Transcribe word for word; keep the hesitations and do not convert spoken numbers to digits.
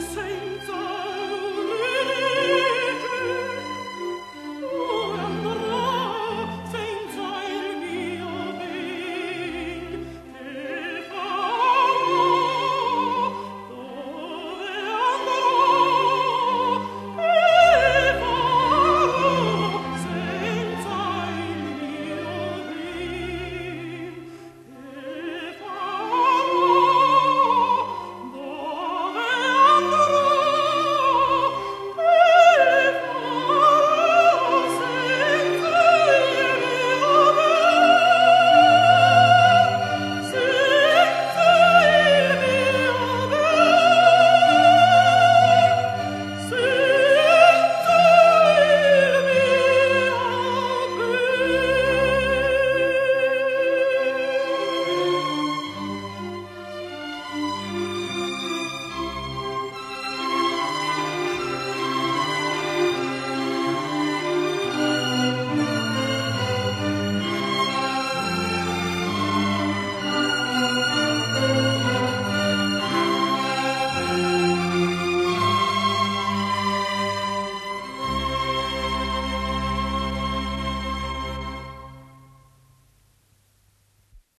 say